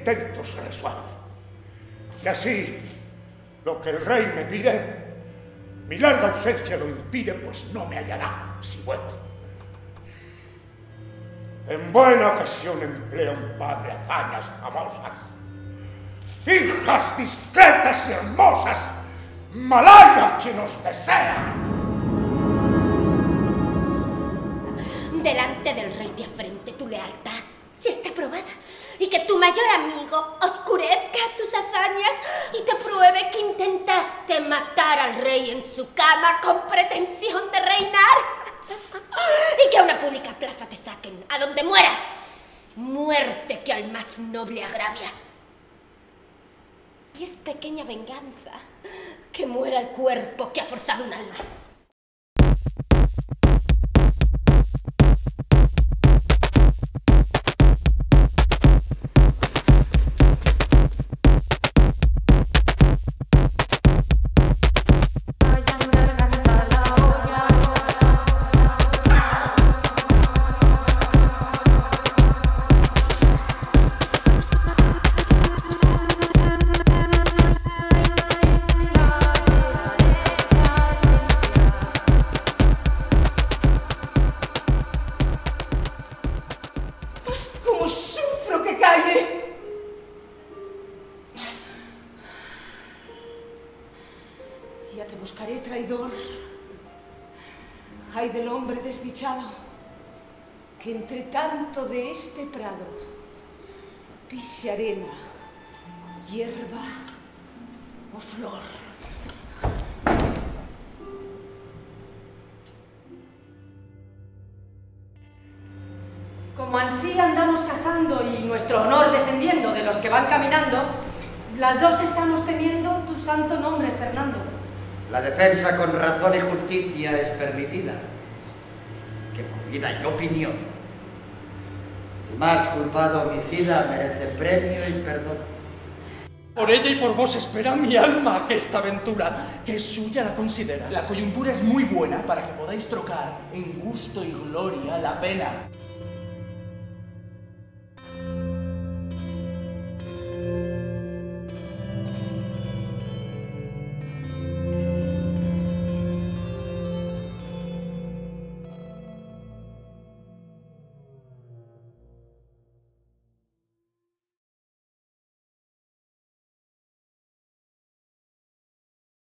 intento se resuelve. Y así, lo que el rey me pide, mi larga ausencia lo impide, pues no me hallará si vuelvo. En buena ocasión emplea un padre hazañas famosas, hijas discretas y hermosas, malaya quien os desea. Delante del rey te afrente tu lealtad, si está probada, y que tu mayor amigo oscurezca tus hazañas y te pruebe que intentaste matar al rey en su cama con pretensión de reinar, y que a una pública plaza te saquen, a donde mueras, muerte que al más noble agravia. Y es pequeña venganza que muera el cuerpo que ha forzado un alma. Que entre tanto de este prado pise arena, hierba o flor. Como ansí andamos cazando y nuestro honor defendiendo de los que van caminando, las dos estamos temiendo tu santo nombre, Fernando. La defensa con razón y justicia es permitida, que por vida y opinión el más culpado homicida merece premio y perdón. Por ella y por vos espera mi alma que esta aventura, que suya la considera. La coyuntura es muy buena para que podáis trocar en gusto y gloria la pena.